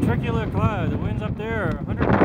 lenticular cloud. The wind's up there, 100.